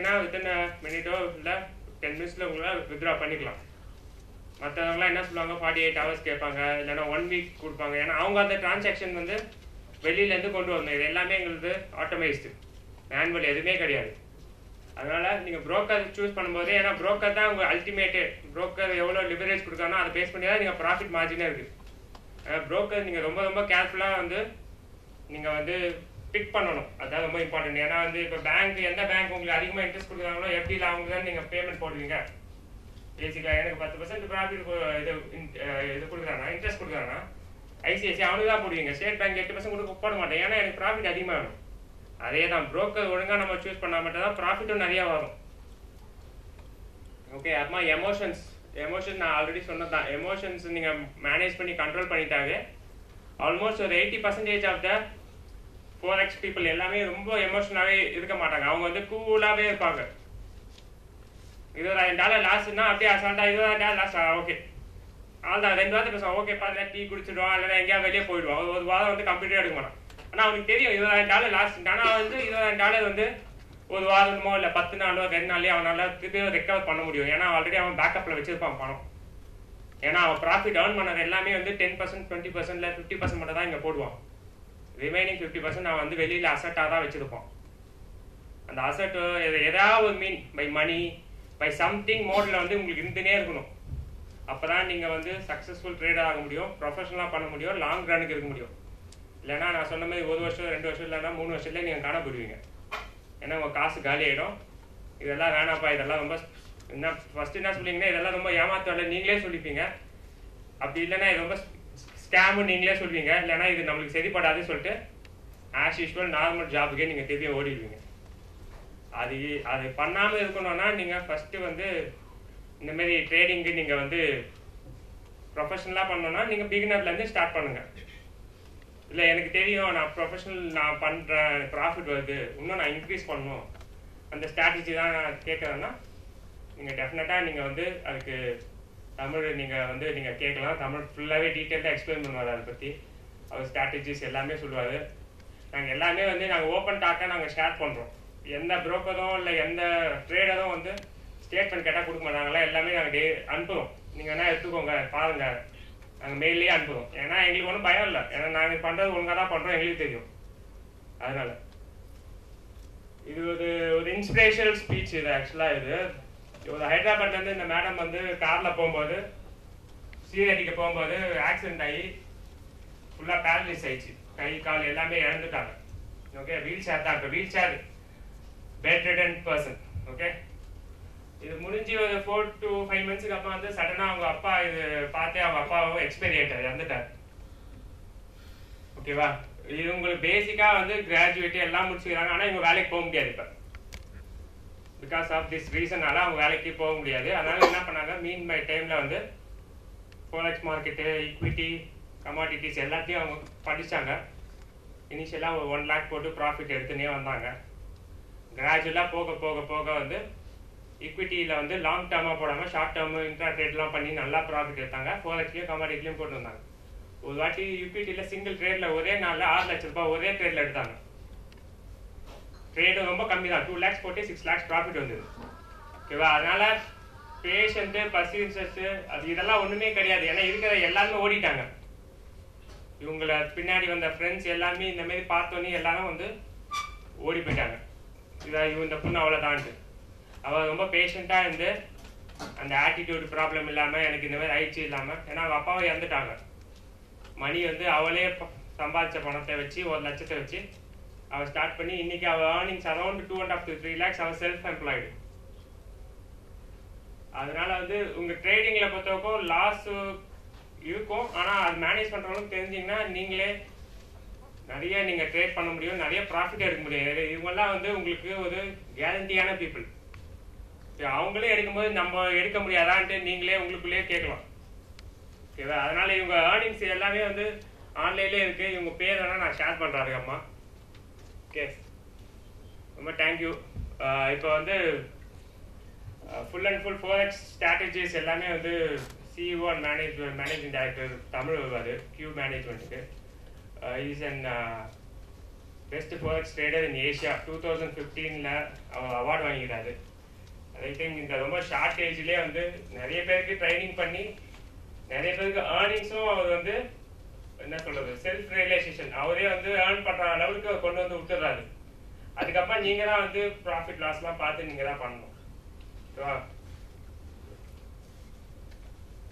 within a minute or 10 minutes withdraw பண்ணிக்கலாம். மற்றவங்களாம் என்ன சொல்லுவாங்க 48 hours கேட்பாங்க, இல்லைன்னா 1 week கொடுப்பாங்க. ஏன்னா அவங்க அந்த டிரான்சாக்ஷன் வந்து வெளியிலேருந்து கொண்டு வரணும். இது எல்லாமே எங்களுக்கு ஆட்டோமேஸ்டு, மேனுவல் எதுவுமே கிடையாது. அதனால் நீங்கள் புரோக்கர் சூஸ் பண்ணும்போது, ஏன்னா புரோக்கர் தான் உங்கள் அல்டிமேட்டு, புரோக்கர் எவ்வளோ லிவரேஜ் கொடுக்கானோ அதை பேஸ் பண்ணி தான் நீங்கள் ப்ராஃபிட் மார்ஜினே இருக்குது. அதனால் புரோக்கர் நீங்கள் ரொம்ப ரொம்ப கேர்ஃபுல்லாக வந்து நீங்கள் வந்து பிக் பண்ணணும். அதுதான் ரொம்ப இம்பார்ட்டன்ட். ஏன்னா வந்து இப்போ பேங்க், எந்த பேங்க் உங்களுக்கு அதிகமாக இன்ட்ரெஸ்ட் கொடுக்குறாங்களோ எப்படியில் அவங்க தான் நீங்கள் பேமெண்ட் போடுவீங்க. பேசிக்கலாம், எனக்கு 10% ப்ராஃபிட் இது கொடுக்குறானா, இன்ட்ரெஸ்ட் கொடுக்குறானா, ஐசிஐசிஐ அவனுக்கு தான் போடுவீங்க. ஸ்டேட் பேங்க் 8% கொடுக்க போட மாட்டேன், ஏன்னா எனக்கு ப்ராஃபிட் அதிகமாக வேணும். அதே தான் புரோக்கர் ஒழுங்காக நம்ம சூஸ் பண்ணால் மட்டும் தான் ப்ராஃபிட்டும் நிறையா வரும். ஓகே, அப்புறமா எமோஷன்ஸ் நான் ஆல்ரெடி சொன்னது தான். எமோஷன்ஸ் நீங்கள் மேனேஜ் பண்ணி கண்ட்ரோல் பண்ணிட்டாவே ஆல்மோஸ்ட் ஒரு 80% ஆஃப் த ஃபோரெக்ஸ் பீப்புள் எல்லாமே ரொம்ப எமோஷனாகவே இருக்க மாட்டாங்க. அவங்க வந்து கூலாகவே இருப்பாங்க. $20,000 லாஸ்ட்னா அப்படியே அசால்ட்டாக $20,000 லாஸ்ட், ஓகே ஆள் தான் 2 வாரத்துக்கு பேசுவான். ஓகே பார்த்தா டீ குடிச்சிடுவான், இல்லைன்னா எங்கேயா வெளியே போயிடுவான். ஒரு வாரம் வந்து கம்ப்யூட்டரே எடுக்க மாட்டான். ஆனால் அவனுக்கு தெரியும் $20,000 லாஸ்ட். ஆனால் வந்து $20,000 வந்து ஒரு வாரமோ இல்லை 10 நாளோ 2 நாள்லேயே அவனால் திருப்பி ரெக்கவர் பண்ண முடியும். ஏன்னா ஆல்ரெடி அவன் பேக்கப்பில் வச்சுருப்பான் பணம். ஏன்னா அவன் ப்ராஃபிட் ஏர்ன் பண்ணது எல்லாமே வந்து 10%, 20% இல்லை 50% மட்டும் தான் இங்கே போடுவான். ரிமைனிங் 50% நான் வந்து வெளியில் அசட்டாக தான் வச்சுருப்போம். அந்த அசட்டு எதாவது ஒரு mean by money by something மோடில் வந்து உங்களுக்கு இருந்துனே இருக்கணும். அப்போ தான் நீங்கள் வந்து சக்ஸஸ்ஃபுல் ட்ரேடாக ஆக முடியும், ப்ரொஃபஷனலாக பண்ண முடியும், லாங் ரனுக்கு இருக்க முடியும். இல்லைனா நான் சொன்ன மாதிரி 1 வருஷம் 2 வருஷம் இல்லைன்னா 3 வருஷத்துலேயே நீங்கள் காண போயிடுவீங்க. ஏன்னா உங்கள் காசு காலி ஆகிடும். இதெல்லாம் வேணாப்பா, இதெல்லாம் ரொம்ப என்ன ஃபஸ்ட்டு என்ன சொல்லிங்கன்னா இதெல்லாம் ரொம்ப ஏமாத்தால நீங்களே சொல்லிப்பீங்க. அப்படி இல்லைன்னா இது ரொம்ப ஸ்கேமு நீங்களே சொல்லுவீங்க. இல்லைன்னா இது நம்மளுக்கு சரிப்படாதுன்னு சொல்லிட்டு ஆஸ் யூஸ்வல் நார்மல் ஜாபுக்கே நீங்கள் திருப்பி ஓடிடுவீங்க. அது பண்ணாமல் இருக்கணும்னா நீங்கள் ஃபஸ்ட்டு வந்து இந்தமாரி ட்ரேடிங்கு நீங்கள் வந்து ப்ரொஃபஷனலாக பண்ணணும்னா நீங்கள் பிகினர்லேருந்து ஸ்டார்ட் பண்ணுங்கள். இல்லை எனக்கு தெரியும் நான் ப்ரொஃபஷனல் நான் பண்ணுறேன், ப்ராஃபிட் வருது, இன்னும் நான் இன்க்ரீஸ் பண்ணணும், அந்த ஸ்ட்ராட்டஜி தான் நான் கேட்குறேன்னா நீங்கள் டெஃபினட்டாக நீங்கள் வந்து அதுக்கு தமிழ் நீங்கள் கேட்கலாம். தமிழ் ஃபுல்லாகவே டீட்டெயில்டாக எக்ஸ்பிளைன் பண்ணுவார். அதை பற்றி அவர் ஸ்ட்ராட்டஜிஸ் எல்லாமே சொல்லுவார். நாங்கள் எல்லாமே வந்து நாங்கள் ஓப்பன் டாக்காக நாங்கள் ஷேர் பண்ணுறோம். எந்த புரோக்கரும் இல்லை எந்த ட்ரேடரும் வந்து ஸ்டேட்மெண்ட் கேட்டால் கொடுக்க மாட்டாங்களா. எல்லாமே நாங்கள் அனுப்புகிறோம். நீங்கள் வேணால் எடுத்துக்கோங்க, பாருங்கள். நாங்கள் மெயிலே அனுப்புகிறோம். ஏன்னா எங்களுக்கு ஒன்றும் பயம் இல்லை. ஏன்னா நாங்கள் பண்ணுறது ஒழுங்காக தான் பண்ணுறோம், எங்களுக்கு தெரியும். அதனால் இது ஒரு இன்ஸ்பிரேஷனல் ஸ்பீச். இது ஆக்சுவலாக ஒரு ஹைதராபாத்லேருந்து இந்த மேடம் வந்து காரில் போகும்போது சீரடிக்கு போகும்போது ஆக்சிடெண்ட் ஆகி ஃபுல்லாக பேரலைஸ் ஆகிடுச்சு. கை கால் எல்லாமே இழந்துட்டாங்க. ஓகே, வீல் சேர் தான். இப்போ wheelchair bedridden person. Okay, இது முடிஞ்சு ஒரு 4 to 5 மந்த்ஸுக்கு அப்புறம் வந்து சடனாக அவங்க அப்பா இது பார்த்து அவங்க அப்பாவும் எக்ஸ்பைரி ஆகிட்டார், இறந்துட்டார். ஓகேவா, இது உங்களுக்கு பேசிக்காக வந்து கிராஜுவேட் எல்லாம் முடிச்சுக்கிறாங்க. ஆனால் இவங்க வேலைக்கு போக முடியாது. இப்போ பிகாஸ் ஆஃப் திஸ் ரீசனால அவங்க வேலைக்கு போக முடியாது. அதனால என்ன பண்ணாங்க, மீன் பை டைமில் வந்து ஃபோரெக்ஸ் மார்க்கெட்டு, ஈக்விட்டி, கமாடிட்டிஸ் எல்லாத்தையும் அவங்க படித்தாங்க. இனிஷியலாக ஒரு 1 lakh போட்டு ப்ராஃபிட் எடுத்துனே வந்தாங்க. கிராஜுவலாக போக போக போக வந்து ஈக்விட்டியில் வந்து லாங் டேர்மாக போடாமல் ஷார்ட் டேர்மு இன்ட்ரா ட்ரேட்லாம் பண்ணி நல்லா ப்ராஃபிட் எடுத்தாங்க. ஃபோரெக்ஸ்லையும் கமாடிட்டிலையும் போட்டு வந்தாங்க. ஒரு வாட்டி ஈக்விட்டியில் சிங்கிள் ட்ரேடில் ஒரே நாளில் $6 லட்சம் ஒரே ட்ரேடில் எடுத்தாங்க. ட்ரேடும் ரொம்ப கம்மி தான். 2 lakhs போட்டு 6 lakhs ப்ராஃபிட் வந்தது. ஓகேவா, அதனால் பேஷண்ட்டு, பர்சிஸ்டன்ஸு, அது இதெல்லாம் ஒன்றுமே கிடையாது. ஏன்னா இருக்கிற எல்லாருமே ஓடிட்டாங்க. இவங்களை பின்னாடி வந்த ஃப்ரெண்ட்ஸ் எல்லாமே இந்தமாரி பார்த்தோன்னே எல்லாரும் வந்து ஓடி போயிட்டாங்க. இதாக இவங்க இந்த பொண்ணு அவ்வளோதான்ட்டு அவள் ரொம்ப பேஷண்ட்டாக இருந்து அந்த ஆட்டிடியூட் ப்ராப்ளம் இல்லாமல் எனக்கு இந்தமாதிரி ஆயிடுச்சு இல்லாமல். ஏன்னா அவங்க அப்பாவை இறந்துட்டாங்க. மணி வந்து அவளே சம்பாதிச்ச பணத்தை வச்சு, 1 லட்சத்தை வச்சு அவள் ஸ்டார்ட் பண்ணி இன்னைக்கு அவள் ஏர்னிங்ஸ் அரௌண்ட் 2.5 to 3 lakhs அவள் செல்ஃப் எம்ப்ளாய்டு. அதனால வந்து உங்கள் ட்ரேடிங்கில் பொறுத்தவரைக்கும் லாஸ் இருக்கும். ஆனால் அது மேனேஜ் பண்ணுறவங்களுக்கு தெரிஞ்சிங்கன்னா நீங்களே நிறைய நீங்கள் ட்ரேட் பண்ண முடியும், நிறைய ப்ராஃபிட் எடுக்க முடியும். இவங்கெல்லாம் வந்து உங்களுக்கு ஒரு கேரண்டியான பீப்புள். அவங்களே எடுக்கும்போது நம்ம எடுக்க முடியாதான்ட்டு நீங்களே உங்களுக்குள்ளேயே கேட்கலாம். ஓகேவா, அதனால இவங்க ஏர்னிங்ஸ் எல்லாமே வந்து ஆன்லைன்லேயே இருக்குது. இவங்க பேர் வேணால் நான் ஷேர் பண்ணுறாரு அம்மா. ஓகே, ரொம்ப தேங்க்யூ. இப்போ வந்து full and full forex strategies எல்லாமே வந்து CEO and managing director Tamil வருவார். கியூ மேனேஜ்மெண்ட்டுக்கு is and Best Forex Trader in Asia 2015 award வாங்கிட்டாரு. I think இந்த ரொம்ப ஷார்ட் ஏஜ்லயே வந்து நிறைய பேருக்கு ட்ரைனிங் பண்ணி நிறைய பேருக்கு earningsும் அவர் வந்து என்ன சொல்றது செல்ஃப் ரியலைசேஷன் அவரே வந்து earn பண்ற அளவுக்கு கொண்டு வந்து விட்டுறாரு. அதுக்கு அப்புறம் நீங்க தான் வந்து profit lossலாம் பார்த்து நீங்க தான் பண்ணணும். ஓகேவா?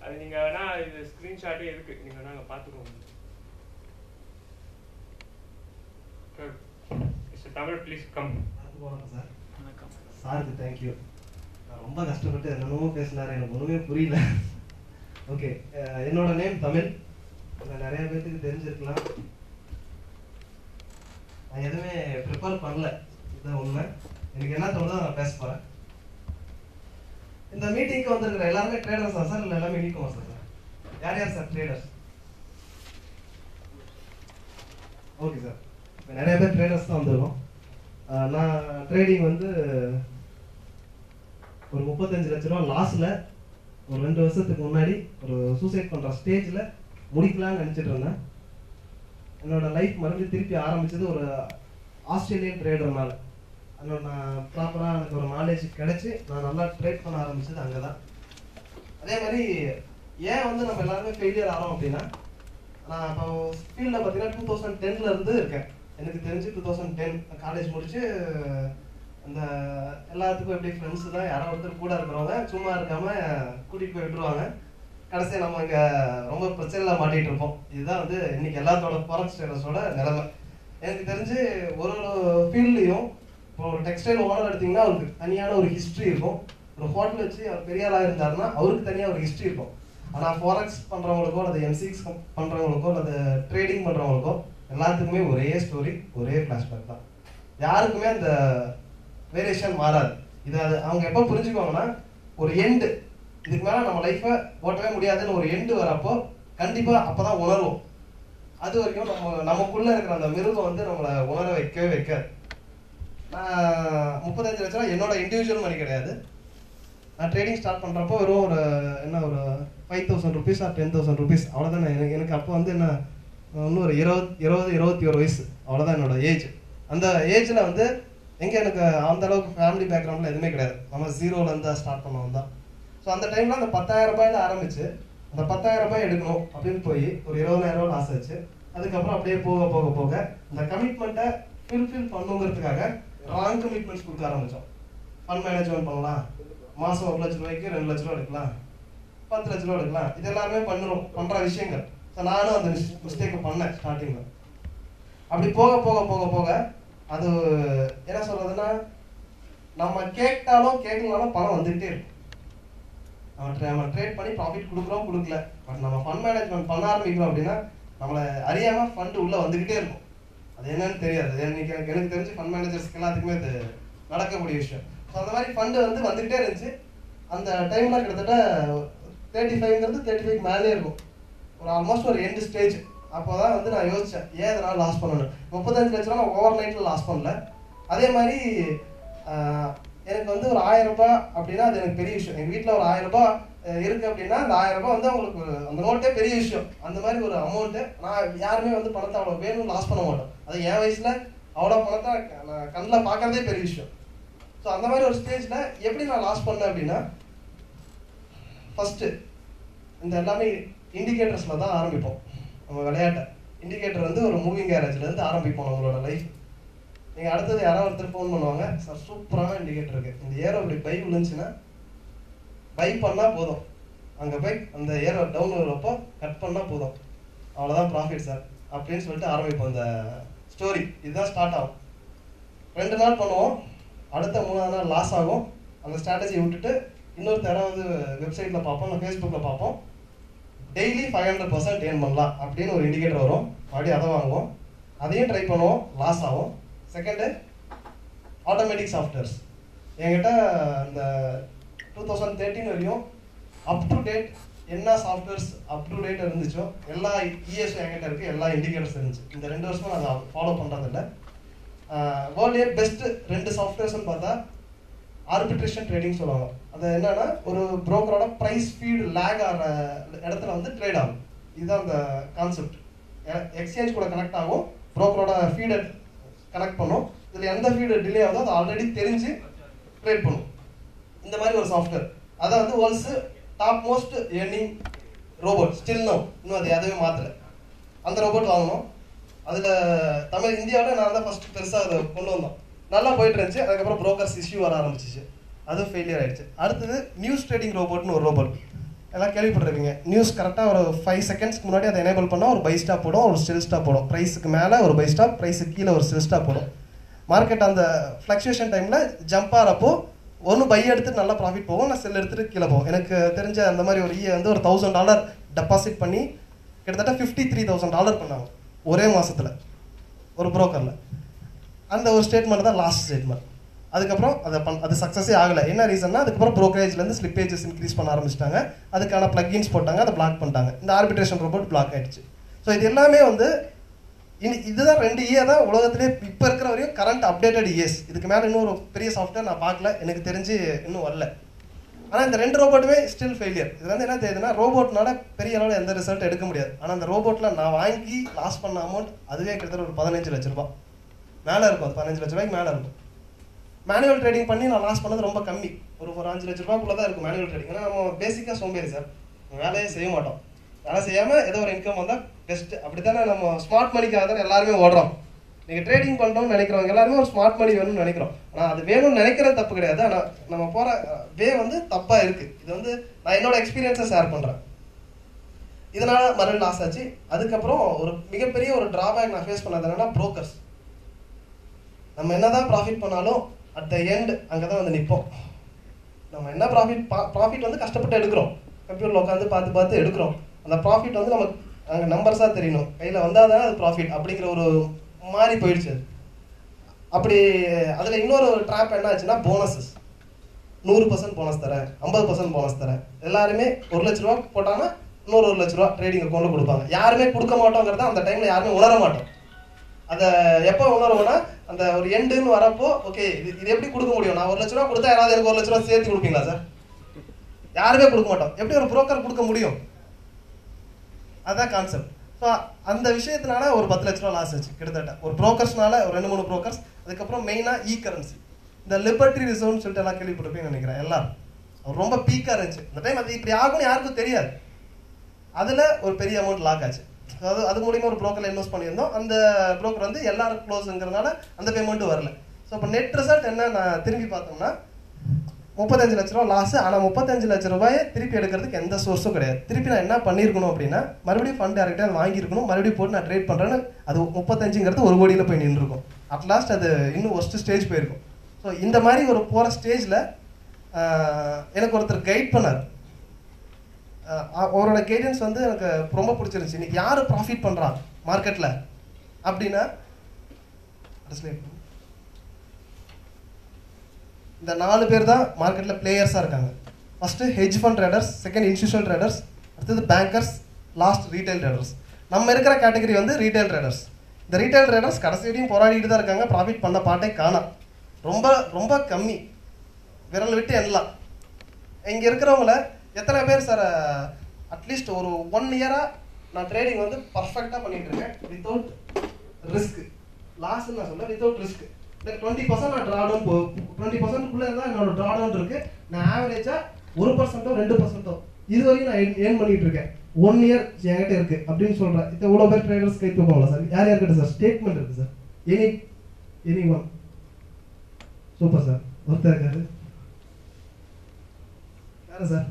அது நீங்க வேணா இந்த ஸ்கிரீன்ஷாட் இருக்கு நீங்க வேணா பாத்துக்கோங்க. Mr. Tamil, please come. Sir, thank you. ரொம்ப கஷ்டப்பட்டு என்னமோ பேசினாரு எனக்கு ஒண்ணுமே புரியல. ஓகே, என்னோட நேம் தமிழ். நான் நிறைய பேருக்கு தெரிஞ்சிருக்கலாம். நான் எதுவுமே ப்ரிப்பேர் பண்ணல, இதுதான் உண்மை. எனக்கு என்ன தோணுதோ நான் பேச போறேன். இந்த மீட்டிங்க்கு வந்திருக்கிற எல்லாருமே ட்ரேடர்ஸ் தான் சார், இல்லை எல்லாமே நீக்குவோம் சார்? யார் யார் சார் ட்ரேடர்ஸ்? ஓகே சார், இப்போ நிறைய பேர் ட்ரேடர்ஸ் தான் வந்துருக்கோம். நான் ட்ரேடிங் வந்து ஒரு 35 லட்ச ரூபா லாஸில் ஒரு 2 வருஷத்துக்கு முன்னாடி ஒரு சூசைட் பண்ணுற ஸ்டேஜில் முடிக்கலான்னு நினச்சிட்டு இருந்தேன். என்னோட லைஃப் மறுபடியும் திருப்பி ஆரம்பித்தது ஒரு ஆஸ்திரேலியன் ட்ரேடர்னால. அதனால் நான் ப்ராப்பராக எனக்கு ஒரு நாலேஜ் கிடச்சி நான் நல்லா ட்ரேட் பண்ண ஆரம்பித்தது அங்கே தான். அதே மாதிரி ஏன் வந்து நம்ம எல்லாருமே ஃபெயிலியர் ஆகிறோம் அப்படின்னா, நான் இப்போ ஃபீல்டில் பார்த்தீங்கன்னா 2010லேருந்து இருக்கேன். எனக்கு தெரிஞ்சு 2010 காலேஜ் முடிச்சு அந்த எல்லாத்துக்கும் எப்படி ஃப்ரெண்ட்ஸு தான் யாரோ ஒருத்தர் கூட இருக்கிறவங்க சும்மா இருக்காமல் கூட்டிகிட்டு போய் விட்டுருவாங்க. கடைசியாக நம்ம இங்கே ரொம்ப பிரச்சனைலாம் மாட்டிகிட்டு இருப்போம். இதுதான் வந்து இன்றைக்கி எல்லாத்தோட ஃபாரக்ஸ் ட்ரேடர்ஸோட நிலைமை. எனக்கு தெரிஞ்சு ஒரு ஃபீல்ட்லேயும் இப்போ ஒரு டெக்ஸ்டைல் ஓனர் எடுத்திங்கன்னா அவருக்கு தனியான ஒரு ஹிஸ்ட்ரி இருக்கும். ஒரு ஹோட்டல் வச்சு அவர் பெரியாராக இருந்தாருன்னா அவருக்கு தனியாக ஒரு ஹிஸ்ட்ரி இருக்கும். ஆனால் ஃபாரக்ஸ் பண்ணுறவங்களுக்கோ அல்லது எம்சிஎக்ஸ் பண்ணுறவங்களுக்கோ அல்லது ட்ரேடிங் பண்ணுறவங்களுக்கோ எல்லாத்துக்குமே ஒரே ஸ்டோரி, ஒரே ஃப்ளாஷ்பேக் தான். யாருக்குமே அந்த வேரியேஷன் மாறாது. இது அது அவங்க எப்போ புரிஞ்சுக்குவாங்கன்னா, ஒரு எண்டு, இதுக்கு மேலே நம்ம லைஃப்பை ஓட்டவே முடியாதுன்னு ஒரு எண்டு வரப்போ கண்டிப்பாக அப்போ தான் உணர்வோம். அது வரைக்கும் நமக்குள்ளே இருக்கிற அந்த மிருகம் வந்து நம்மளை உணர வைக்கவே வைக்காது. நான் 35 லட்சம் என்னோட இண்டிவிஜுவல் மணி கிடையாது. நான் ட்ரேடிங் ஸ்டார்ட் பண்ணுறப்போ வெறும் ஒரு என்ன ஒரு 5000 ருபீஸ் ஆர் 10,000 ருபீஸ் அவ்வளோதான். எனக்கு அப்போ வந்து என்ன இன்னும் ஒரு 21 வயசு அவ்வளோதான் என்னோட ஏஜ். அந்த ஏஜில் வந்து எங்கே எனக்கு அந்த அளவுக்கு ஃபேமிலி பேக்ரவுண்டில் எதுவுமே கிடையாது. நம்ம ஜீரோலேருந்து தான் ஸ்டார்ட் பண்ணோம் தான். ஸோ அந்த டைமில் அந்த 10,000 ரூபாயில் ஆரம்பிச்சு அந்த 10,000 ரூபாய் எடுக்கணும் அப்படின்னு போய் ஒரு 20,000 ரூபா லாஸ் ஆச்சு. அதுக்கப்புறம் அப்படியே போக போக போக இந்த கமிட்மெண்ட்டை ஃபுல்ஃபில் பண்ணுங்கிறதுக்காக ராங் கமிட்மெண்ட்ஸ் கொடுக்க ஆரம்பித்தோம். ஃபண்ட் மேனேஜ்மெண்ட் பண்ணலாம், மாதம் 1 லட்ச ரூபாய்க்கு 2 லட்ச ரூபா எடுக்கலாம், 10 லட்ச ரூபா எடுக்கலாம், இது எல்லாமே பண்ணுற விஷயங்கள். ஸோ நானும் அந்த மிஸ்டேக்கை பண்ணேன் ஸ்டார்டிங்கில். அப்படி போக போக போக போக அது என்ன சொல்கிறதுன்னா, நம்ம கேட்டாலும் கேட்கலனாலும் பணம் வந்துக்கிட்டே இருக்கும். நம்ம ட்ரேட் பண்ணி ப்ராஃபிட் கொடுக்குறோம் கொடுக்கல, பட் நம்ம ஃபண்ட் மேனேஜ்மெண்ட் பண்ண ஆரம்பிக்கிறோம் அப்படின்னா நம்மளை அறியாமல் ஃபண்டு உள்ளே வந்துக்கிட்டே இருக்கும். அது என்னன்னு தெரியாது. எனக்கு தெரிஞ்சு ஃபண்ட் மேனேஜர்ஸ்க்கு எல்லாத்துக்குமே அது நடக்கக்கூடிய விஷயம். ஸோ அந்த மாதிரி ஃபண்டு வந்து வந்துக்கிட்டே இருந்துச்சு. அந்த டைமில் கிட்டத்தட்ட 35 மேலே இருக்கும். ஒரு ஆல்மோஸ்ட் ஒரு எண்டு ஸ்டேஜ். அப்போ தான் வந்து நான் யோசித்தேன், ஏன் இதனால் லாஸ் பண்ணணும்? 35 லட்ச ரூபா நான் ஓவர் நைட்டில் லாஸ் பண்ணல. அதே மாதிரி எனக்கு வந்து ஒரு 1000 ரூபா அப்படின்னா அது எனக்கு பெரிய விஷயம். எங்கள் வீட்டில் ஒரு 1000 ரூபா இருக்குது அப்படின்னா அந்த 1000 ரூபா வந்து அவங்களுக்கு அந்த நோட்டே பெரிய விஷயம். அந்த மாதிரி ஒரு அமௌண்ட்டு நான் யாருமே வந்து பணத்தை அவ்வளோ வேணும்னு லாஸ் பண்ண மாட்டோம். அது என் வயசில் அவ்வளோ பணத்தை நான் கண்ணில் பார்க்குறதே பெரிய விஷயம். ஸோ அந்த மாதிரி ஒரு ஸ்டேஜில் எப்படி நான் லாஸ் பண்ணேன் அப்படின்னா, ஃபஸ்ட்டு இந்த எல்லாமே இண்டிகேட்டர்ஸில் தான் ஆரம்பிப்போம். நம்ம விளையாட்டை இண்டிகேட்டர் வந்து ஒரு மூவிங் ஆவரேஜ்லேருந்து ஆரம்பிப்போம் நம்மளோட லைஃப். நீங்கள் அடுத்தது யாராவது ஒருத்தர் ஃபோன் பண்ணுவாங்க, சார் சூப்பரான இண்டிகேட்டர் இருக்குது, இந்த ஏரோ அப்படி பை விழுந்துச்சுன்னா பை பண்ணால் போதும், அங்கே போய் அந்த ஏரோ டவுன் வரப்போ கட் பண்ணால் போதும், அவ்வளோதான் ப்ராஃபிட் சார் அப்படின்னு சொல்லிட்டு ஆரம்பிப்போம். இந்த ஸ்டோரி இதுதான் ஸ்டார்ட் ஆகும். 2 நாள் பண்ணுவோம், அடுத்த 3ஆவது நாள் லாஸ் ஆகும். அந்த ஸ்ட்ராட்டஜி விட்டுட்டு இன்னொருத்தராவது வெப்சைட்டில் பார்ப்போம், இல்லை ஃபேஸ்புக்கில் பார்ப்போம், டெய்லி 500% ஏர்ன் பண்ணலாம் அப்படின்னு ஒரு இண்டிகேட்டர் வரும். மறுபடியும் அதை வாங்குவோம், அதையும் ட்ரை பண்ணுவோம், லாஸ் ஆகும். Second automatic softwares. என்கிட்ட அந்த 2013 வரையும் அப் டு டேட் என்ன சாஃப்ட்வேர்ஸ் அப் டு டேட் இருந்துச்சோ எல்லா இஎஸ்ஸும் என்கிட்ட இருக்குது, எல்லா இண்டிகேட்டர்ஸ் இருந்துச்சு. இந்த 2 வருஷமாக நாங்கள் ஃபாலோ பண்ணுறதில்லை. வேர்ல்டே பெஸ்ட்டு 2 சாஃப்ட்வேர்ஸ்ன்னு பார்த்தா ஆர்பிட்ரேஷன் ட்ரேடிங் சொல்லுவாங்க. அது என்னன்னா, ஒரு புரோக்கரோட ப்ரைஸ் ஃபீல்டு லேக் ஆகிற இடத்துல வந்து ட்ரேட் ஆகும். இதுதான் அந்த கான்செப்ட். எக்ஸ்சேஞ்ச் கூட கனெக்ட் ஆகும், புரோக்கரோட ஃபீடை कनेक्ट पन्नोम इदल्ल एंड फीड डिले आउदो अद ऑलरेडी तेरिंजु ट्रेड पन्नोम इंद मारी और सॉफ्टवेयर अदा வந்து world's top most earning robot still now इन्नु अद यादवे मात्र அந்த रोबोट வாங்குனோம் அதுல தமிழ் இந்தியால நான் தான் ஃபர்ஸ்ட் பெருசா அத கொண்டு வந்தோம் நல்லா போயிட்டு இருந்துச்சு அதுக்கு அப்புறம் brokers इश्यू வர ஆரம்பிச்சிச்சு அது ஃபெயிலியர் ஆயிடுச்சு அடுத்து நியூஸ் ட்ரேடிங் ரோபோட்னு ஒரு ரோபோட் எல்லாம் கேள்விப்பட்டிருப்பீங்க நியூஸ் கரெக்ட்டா ஒரு 5 செகண்ட்ஸ்க்கு முன்னாடி அதை எனேபிள் பண்ணா ஒரு பை ஸ்டாப் போடும் ஒரு செல் ஸ்டாப் போடும் பிரைஸ்க்கு மேல ஒரு பை ஸ்டாப் பிரைஸ்க்கு கீழ ஒரு செல் ஸ்டாப் போடும் மார்க்கெட் அந்த ஃப்ளக்சுவேஷன் டைம்ல ஜம்ப் ஆறப்போ ஒன்னு பை எடுத்து நல்ல प्रॉफिट போகும் நான் செல் எடுத்து கீழ போகும் எனக்கு தெரிஞ்ச அந்த மாதிரி ஒரு ஈய வந்து ஒரு $1000 டெபாசிட் பண்ணி கிட்டத்தட்ட $53,000 பண்ணாங்க ஒரே மாசத்துல ஒரு புரோக்கர்ல அந்த ஒரு ஸ்டேட்மென்ட் தான் லாஸ்ட் ஸ்டேட்மென்ட் அதுக்கு அப்புறம் அது சக்சஸே ஆகல என்ன ரீசன்னா அதுக்கு அப்புறம் புரோக்கரேஜ்ல இருந்து ஸ்லிப்பேजेस இன்கிரீஸ் பண்ண ஆரம்பிச்சிட்டாங்க அதுக்கான பிளக்இன்ஸ் போட்டாங்க அதை பிளாக் பண்ணிட்டாங்க இந்த ஆர்பிட்ரேஷன் ரோபோட் பிளாக் ஆயிடுச்சு சோ இது எல்லாமே வந்து இதுதான் ரெண்டு இயர் தான் உலகத்திலே இப்ப இருக்கிற வரையும் கரண்ட் அப்டேட்டட் இயர்ஸ் இதுக்கு மேல இன்னொரு பெரிய சாஃப்ட்வேர் நான் பார்க்கல எனக்கு தெரிஞ்சு இன்னும் வரல ஆனா இந்த ரெண்டு ரோபோட்டுமே ஸ்டில் ஃபெயிலியர் இதுல என்ன தெரியுதுன்னா ரோபோட்னால பெரிய அளவுல எந்த ரிசல்ட் எடுக்க முடியாது ஆனா அந்த ரோபோட்ல நான் வாங்கி லாஸ் பண்ண அமௌண்ட் அதுவே கிட்டத்தட்ட ஒரு $15 லட்சம் மேல இருக்கும் அது $15 லட்சம் மேல இருக்கும் மேனுவல் ட்ரேடிங் பண்ணி நான் லாஸ் பண்ணது ரொம்ப கம்மி ஒரு $5 லட்சம் தான் இருக்கும் மேனுவல் ட்ரேடிங் ஏன்னா நம்ம பேசிக்கா சோம்பேறி சார் வேலையே செய்ய மாட்டோம் வேலை செய்யாம ஏதோ ஒரு இன்கம் வந்தா பெஸ்ட் அப்படித்தானே நம்ம ஸ்மார்ட் மணிக்காக தான் எல்லாருமே ஓடுறோம் நீங்கள் ட்ரேடிங் பண்ணுறோம்னு நினைக்கிறவங்க எல்லாருமே ஒரு ஸ்மார்ட் மணி வேணும்னு நினைக்கிறோம் ஆனால் அது வேணும்னு நினைக்கிறது தப்பு கிடையாது ஆனால் நம்ம போகிற வே வந்து தப்பாக இருக்குது இது வந்து நான் என்னோட எக்ஸ்பீரியன்ஸை ஷேர் பண்ணுறேன் இதனால் மறுபடியும் லாஸ் ஆச்சு அதுக்கப்புறம் ஒரு மிகப்பெரிய ஒரு ட்ராபேக் நான் ஃபேஸ் பண்ணது என்னன்னா ப்ரோக்கர்ஸ் நம்ம என்ன தான் ப்ராஃபிட் பண்ணாலும் அட் த எண்ட் அங்கே தான் வந்து நிற்போம் நம்ம என்ன ப்ராஃபிட் வந்து கஷ்டப்பட்டு எடுக்கிறோம் கம்ப்யூட்டரில் உட்காந்து பார்த்து பார்த்து எடுக்கிறோம் அந்த ப்ராஃபிட் வந்து நமக்கு அங்கே நம்பர்ஸாக தெரியணும் கையில் வந்தால் தானே அது ப்ராஃபிட் அப்படிங்கிற ஒரு மாறி போயிடுச்சு அப்படி அதில் இன்னொரு ட்ராப் என்ன ஆச்சுன்னா போனஸஸ் 100% போனஸ் தரேன் 50% போனஸ் தரேன் எல்லாருமே $1 லட்ச போட்டாங்கன்னா இன்னொரு $1 லட்ச ட்ரேடிங் அக்கௌண்ட்டில் கொடுப்பாங்க யாருமே கொடுக்க மாட்டோங்கிறத அந்த டைமில் யாருமே உணர மாட்டோம் அதை எப்போ உணருவோம்னா அந்த ஒரு எண்டுன்னு வரப்போ ஓகே இது எப்படி கொடுக்க முடியும் நான் $1 லட்ச கொடுத்தா யாராவது எனக்கு $1 லட்ச சேர்த்து கொடுப்பீங்களா சார் யாருமே கொடுக்க மாட்டோம் எப்படி ஒரு புரோக்கர் கொடுக்க முடியும் அதுதான் கான்செப்ட் ஸோ அந்த விஷயத்தினால ஒரு $10 லட்ச லாஸ் ஆச்சு கிட்டத்தட்ட ஒரு ப்ரோக்கர்ஸ்னால ஒரு 2-3 ப்ரோக்கர்ஸ் அதுக்கப்புறம் மெயினாக கரன்சி இந்த லிபர்ட்டி ரிசர்வ்னு சொல்லிட்டு எல்லாம் கேள்விப்பட்டிருப்பேன்னு நினைக்கிறேன் எல்லாரும் அவர் ரொம்ப பீக்காக இருந்துச்சு இந்த டைம் அது இப்படி ஆகும்னு யாருக்கும் தெரியாது அதில் ஒரு பெரிய அமௌண்ட் லாக் ஆச்சு அதாவது அது மூலிமா ஒரு ப்ரோக்கரில் இன்வெஸ்ட் பண்ணியிருந்தோம் அந்த ப்ரோக்கர் வந்து எல்லாரும் க்ளோஸுங்கிறதுனால அந்த பேமெண்ட்டும் வரல ஸோ இப்போ நெட் ரிசல்ட் என்ன நான் திரும்பி பார்த்தோம்னா $35 லட்ச லாஸ் ஆனால் $35 லட்ச திருப்பி எடுக்கிறதுக்கு எந்த சோர்ஸும் கிடையாது திருப்பி நான் என்ன பண்ணியிருக்கணும் அப்படின்னா மறுபடியும் ஃபண்ட் டேரக்டாக அதை வாங்கியிருக்கணும் மறுபடியும் போட்டு நான் ட்ரேட் பண்ணுறேன்னு அது $35ங்கிறது ஒரு கோடியில் போய் நின்றுருக்கும் அட்லாஸ்ட் அது இன்னும் ஒஸ்ட் ஸ்டேஜ் போயிருக்கும் ஸோ இந்த மாதிரி ஒரு போகிற ஸ்டேஜில் எனக்கு ஒருத்தர் கைட் பண்ணார் அவரோட கைடன்ஸ் வந்து எனக்கு ரொம்ப பிடிச்சிருந்துச்சு இன்னைக்கு யார் ப்ராஃபிட் பண்ணுறா மார்க்கெட்டில் அப்படின்னா இந்த 4 பேர் தான் மார்க்கெட்டில் பிளேயர்ஸாக இருக்காங்க first hedge fund traders second institutional traders அடுத்தது பேங்கர்ஸ் லாஸ்ட் ரீட்டைல் ட்ரேடர்ஸ் நம்ம இருக்கிற கேட்டகரி வந்து ரீட்டைல் ட்ரேடர்ஸ் இந்த ரீட்டைல் ட்ரேடர்ஸ் கடைசி வரையும் போராடிட்டு தான் இருக்காங்க ப்ராஃபிட் பண்ண பாட்டே காணாம் ரொம்ப ரொம்ப கம்மி விரல் விட்டு எண்ணலாம் இங்கே இருக்கிறவங்கள எத்தனை பேர் சார் அட்லீஸ்ட் ஒரு 1 இயராக நான் ட்ரேடிங் வந்து பர்ஃபெக்டாக பண்ணிகிட்டு இருக்கேன் வித்தவுட் ரிஸ்க் லாஸ்ன்னு நான் சொல்கிறேன் வித்தவுட் ரிஸ்க் 20% நான் ட்ராடவுன் 20%க்குள்ளே தான் என்னோட ட்ராடவுன் இருக்கு நான் ஆவரேஜாக 1%ஓ 2%ஓ இது வரைக்கும் நான் ஏர்ன் பண்ணிட்டு இருக்கேன் 1 இயர் என்கிட்ட இருக்கு அப்படின்னு சொல்கிறேன் இப்போ இவ்வளோ பேர் ட்ரேடர்ஸ் கை தூக்கல சார் யார் யார்கிட்ட சார் ஸ்டேட்மெண்ட் இருக்கு sir any one super sir ஒருத்தர் இருக்காரு யாரு சார்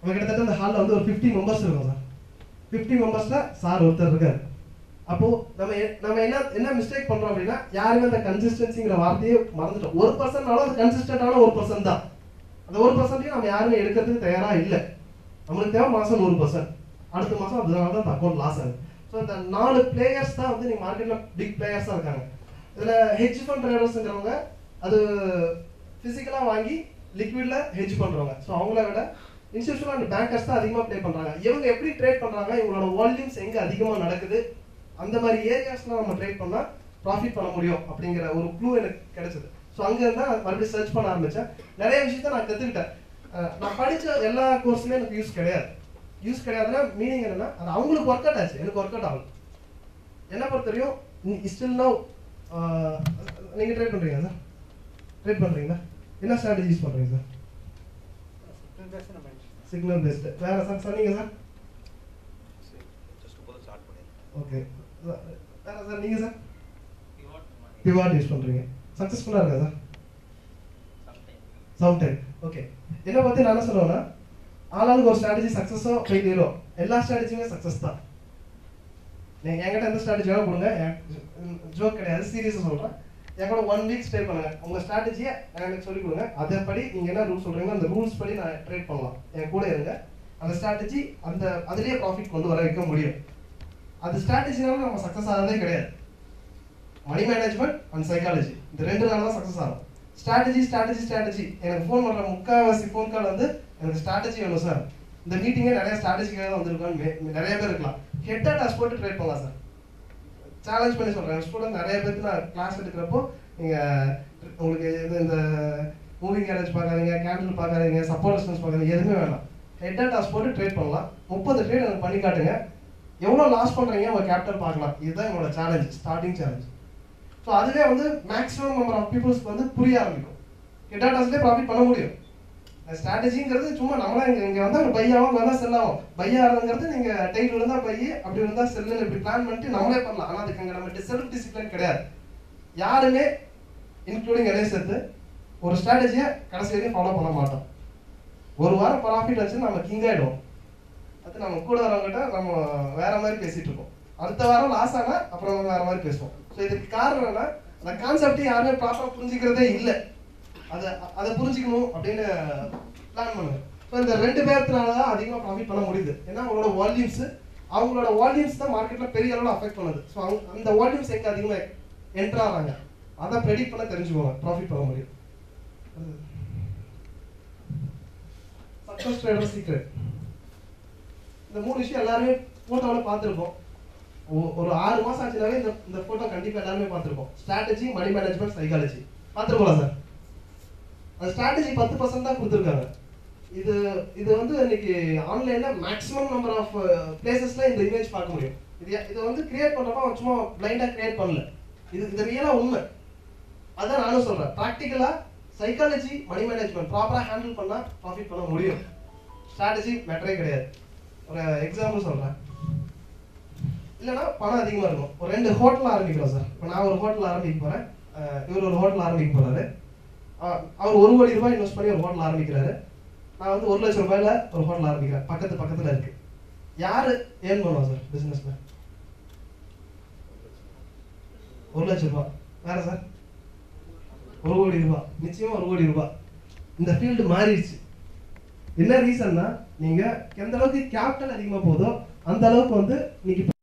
நம்ம கிட்டத்தட்ட இந்த ஹாலில் வந்து ஒரு 50 மெம்பர்ஸ் இருக்கும் சார் 50 மெம்பர்ஸில் சார் ஒருத்தர் இருக்காரு அப்போ நம்ம என்ன மிஸ்டேக் பண்றோம் அப்படின்னா யாருமே அந்த கன்சிஸ்டன்சிங்கிற வார்த்தையே மறந்துட்டோம் 1%னாலும் அது கன்சிஸ்டன்டான 1% தான் அந்த 1%ஐயும் நம்ம யாருமே எடுக்கிறதுக்கு தயாரா இல்லை நம்மளுக்கு தேவை மாசம் 1% அடுத்த மாசம் அதனால தான் அக்கௌண்ட் லாஸ் ஆகுது ஸோ இந்த 4 பிளேயர்ஸ் தான் வந்து நீங்க மார்க்கெட்ல பிக் பிளேயர்ஸா இருக்காங்க இதுல ஹெட்ஜ் ஃபண்ட் ட்ரேடர்ஸ்ங்கிறவங்க அது பிசிக்கலா வாங்கி லிக்விட்ல ஹெட்ஜ் பண்றவங்க ஸோ அவங்கள விட இன்ஸ்டிடியூஷனல் அண்ட் பேங்கர்ஸ் தான் அதிகமாக ப்ளே பண்றாங்க இவங்க எப்படி ட்ரேட் பண்றாங்க இவங்களோட வால்யூம்ஸ் எங்க அதிகமாக நடக்குது அந்த மாதிரி ஏரியாஸ்லாம் நம்ம ட்ரேட் பண்ணால் ப்ராஃபிட் பண்ண முடியும் அப்படிங்கிற ஒரு க்ளூ எனக்கு கிடைச்சது ஸோ அங்கேருந்து தான் மறுபடியும் சர்ச் பண்ண ஆரம்பித்தேன் நிறைய விஷயத்த நான் கற்றுக்கிட்டேன் நான் படித்த எல்லா கோர்ஸுமே எனக்கு யூஸ் கிடையாதுன்னா மீனிங் என்னென்னா அது அவங்களுக்கு ஒர்க் அவுட் ஆச்சு எனக்கு ஒர்க் அவுட் ஆகும் என்ன பொறுத்தவரையும் ஸ்டில் நவ் நீங்க ட்ரேட் பண்றீங்க சார்? ட்ரேட் பண்றீங்களா? என்ன ஸ்ட்ராட்டஜிஸ் பண்றீங்க சார்? Signal based. வேற சார் சொன்னீங்க சார்? ஜஸ்ட் போல ஸ்டார்ட் பண்ணிருக்கேன். ஓகே. வேற சார் நீங்க சார்? பிவாட் யூஸ் பண்றீங்க. சக்சஸ்ஃபுல்லா இருக்கா சார்? சம்டைம். ஓகே. என்ன பத்தி நான் சொல்றேன்னா ஆளாளுக்கு ஒரு ஸ்ட்ராட்டஜி சக்சஸோ ஃபெயிலியரோ எல்லா ஸ்ட்ராட்டஜியுமே சக்சஸ் தான். நீங்க என்கிட்ட எந்த ஸ்ட்ராட்டஜியோ கொடுங்க, ஜோக் கிடையாது, சீரியஸா சொல்றேன். என்கூட 1 வீக் ஸ்டே பண்ணுங்க, உங்க ஸ்ட்ராட்டஜியை எனக்கு சொல்லிக் கொடுங்க. அதேபடி நீங்க என்ன ரூல்ஸ் சொல்றீங்களோ அந்த ரூல்ஸ் படி நான் ட்ரேட் பண்ணலாம். என் கூட இருங்க, அந்த ஸ்ட்ராட்டஜி அந்த அதுலேயே ப்ராஃபிட் கொண்டு வர வைக்க முடியும். அது ஸ்ட்ராட்டஜினால நம்ம சக்ஸஸ் ஆகிறதே கிடையாது. மணி மேனேஜ்மெண்ட் அண்ட் சைக்காலஜி இந்த 2 நாள் தான் சக்ஸஸ் ஆகும். ஸ்ட்ராட்டஜி ஸ்ட்ராட்டஜி ஸ்ட்ராட்டஜி எனக்கு ஃபோன் பண்ணுற முக்கால்வாசி ஃபோன் கால் வந்து எனக்கு ஸ்ட்ராட்டஜி வேணும் சார். இந்த மீட்டிங்கே நிறைய ஸ்ட்ராட்டஜிக்காக தான் வந்திருக்கான்னு நிறைய பேர் இருக்கலாம். ஹெட் அண்ட் ஹாஸ் போட்டு ட்ரேட் பண்ணலாம் சார். சேலஞ்ச் பண்ணி சொல்கிறேன். ஸ்டூடெண்ட் நிறைய பேருக்கு நான் கிளாஸ் எடுக்கிறப்போ நீங்கள் உங்களுக்கு இது இந்த மூவிங் கேரேஜ் பார்க்காதீங்க, கேண்டில் பார்க்காதீங்க, சப்போர்ட் டிஸ்டன்ஸ் பார்க்காதீங்க, எதுவுமே வேணாம். ஹெட் அண்ட் ஹாஸ் போட்டு ட்ரேட் பண்ணலாம். 30 ட்ரேட் எனக்கு பண்ணி காட்டுங்க. எவ்வளோ லாஸ் பண்ணுறீங்க உங்கள் கேபிட்டல் பார்க்கலாம். இதுதான் என்னோட சேலஞ்ச், ஸ்டார்டிங் சேலஞ்ச். ஸோ அதுவே வந்து மேக்ஸிமம் நம்பர் ஆஃப் பீப்புள்ஸ்க்கு வந்து புரிய ஆரம்பிக்கும். ஹெட் அண்ட் ஹாஸ்லேயே ப்ராஃபிட் பண்ண முடியும். ஸ்ட்ராட்டஜிங்கிறது சும்மா நம்மளாம் இங்கே இங்கே வந்தால் பையாகவும் வந்தால் செல்லாகும். பையாகிறதுங்கிறது நீங்கள் டைட் இருந்தால் பையி, அப்படி இருந்தால் செல்லுன்னு இப்படி பிளான் பண்ணிட்டு நம்மளே பண்ணலாம். ஆனால் அதுக்கு இங்கே நம்ம செல்ஃப் டிசிப்ளின் கிடையாது. யாருமே இன்க்ளூடிங் எதையும் சேர்த்து ஒரு ஸ்ட்ராட்டஜியை கடைசி வரைக்கும் ஃபாலோ பண்ண மாட்டோம். ஒரு வாரம் ப்ராஃபிட் வச்சு நம்ம கிங் ஆகிடுவோம். அது நம்ம கூட வரவங்கிட்ட நம்ம வேற மாதிரி பேசிகிட்டு இருக்கோம். அடுத்த வாரம் லாஸ் ஆனால் அப்புறம் வேற மாதிரி பேசுவோம். ஸோ இதுக்கு காரணம் என்ன? அந்த கான்செப்டையும் யாருமே ப்ராப்பராக புரிஞ்சுக்கிறதே இல்லை. அதை புரிஞ்சுக்கணும் அப்படின்னு பிளான் பண்ணுங்க. ஸோ இந்த 2 பேர்த்தினால தான் அதிகமாக ப்ராஃபிட் பண்ண முடியுது. ஏன்னா அவங்களோட வால்யூம்ஸ் தான் மார்க்கெட்டில் பெரிய அளவில் அஃபெக்ட் பண்ணுது. ஸோ அந்த வால்யூம்ஸ் எங்கே அதிகமாக என்ட்ரு ஆகிறாங்க அதை ப்ரெடிக்ட் பண்ண தெரிஞ்சுக்கோங்க, ப்ராஃபிட் பண்ண முடியும். Success trader secret. இந்த 3 விஷயம் எல்லாருமே ஃபோட்டோவில் பார்த்துருக்கோம். ஒரு 6 மாசம் ஆச்சுனாவே இந்த போட்டோ கண்டிப்பா எல்லாருமே பார்த்துருக்கோம். ஸ்ட்ராட்டஜி, மணி மேனேஜ்மெண்ட், சைக்காலஜி பார்த்துருக்கோம் சார். அந்த ஸ்ட்ராட்டஜி 10% தான் கொடுத்துருக்காங்க. இது இது வந்து இன்னைக்கு ஆன்லைன்ல மேக்ஸிமம் நம்பர் ஆஃப் பிளேசஸ்ல இந்த இமேஜ் பார்க்க முடியும். இதை வந்து கிரியேட் பண்றப்ப அவன் சும்மா பிளைண்டா கிரியேட் பண்ணல. இது ரியலா உண்மை. அதான் நானும் சொல்றேன், ப்ராக்டிக்கலா சைக்காலஜி, மணி மேனேஜ்மெண்ட் ப்ராப்பரா ஹேண்டில் பண்ணா ப்ராஃபிட் பண்ண முடியும். ஸ்ட்ராட்டஜி மேட்டரே கிடையாது. ஒரு எக்ஸாம்பிள் சொல்றேன். இல்லைன்னா பணம் அதிகமாக இருக்கும். ஒரு 2 ஹோட்டல் ஆரம்பிக்கிறோம் சார். இப்போ நான் ஒரு ஹோட்டல் ஆரம்பிக்க போகிறேன், இவர் ஒரு ஹோட்டல் ஆரம்பிக்க போகிறாரு. அவர் 1 கோடி ரூபாய் இன்வெஸ்ட் பண்ணி ஒரு ஹோட்டல் ஆரம்பிக்கிறாரு. நான் வந்து 1 லட்ச ரூபாயில் ஒரு ஹோட்டல் ஆரம்பிக்கிறேன். பக்கத்தில் இருக்கு. யார் ஏர்ன் பண்ணுவோம் சார் பிஸ்னஸ்ல? 1 லட்ச ரூபாய். வேற சார் 1 கோடி ரூபா, நிச்சயமாக 1 கோடி ரூபா. இந்த ஃபீல்டு மாறிடுச்சு. என்ன ரீசன்னா நீங்கள் எந்த அளவுக்கு கேபிட்டல் அதிகமாக போதோ அந்த அளவுக்கு வந்து இன்னைக்கு